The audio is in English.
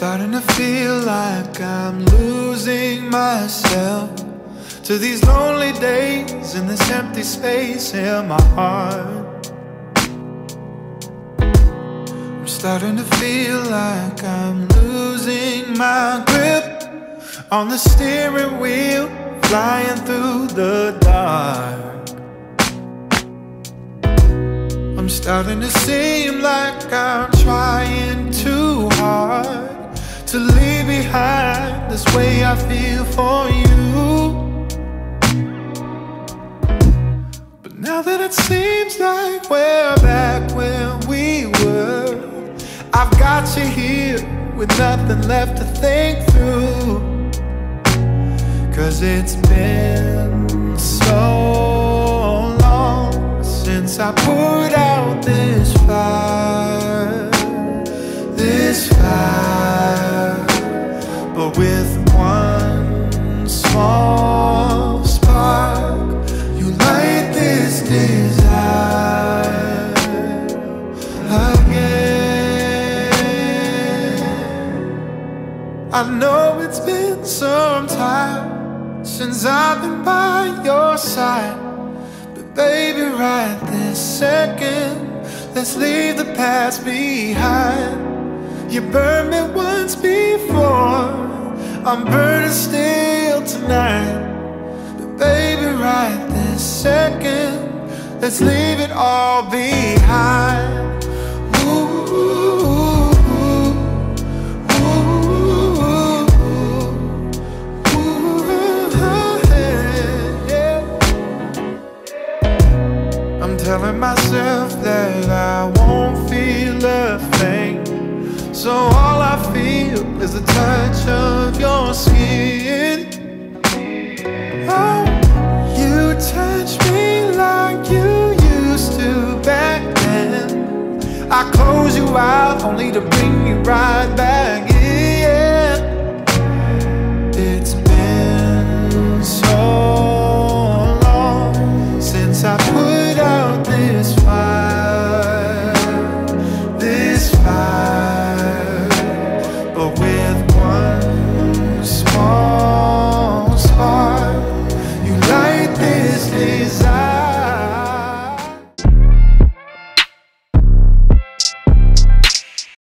Starting to feel like I'm losing myself to these lonely days in this empty space in my heart. I'm starting to feel like I'm losing my grip on the steering wheel, flying through the dark. I'm starting to seem like I'm trying too hard to leave behind this way I feel for you. But now that it seems like we're back where we were, I've got you here with nothing left to think through. 'Cause it's been so long since I poured out this fire, this fire. But with one small spark, you light this desire again. I know it's been some time since I've been by your side, but baby, right this second, let's leave the past behind. You burned me once before, I'm burning still tonight. But baby, right this second, let's leave it all behind. Ooh, ooh, ooh, ooh, yeah. I'm telling myself that I won't feel a thing, so all I feel is the touch of your skin. Oh, you touch me like you used to back then. I close you out only to bring you right back.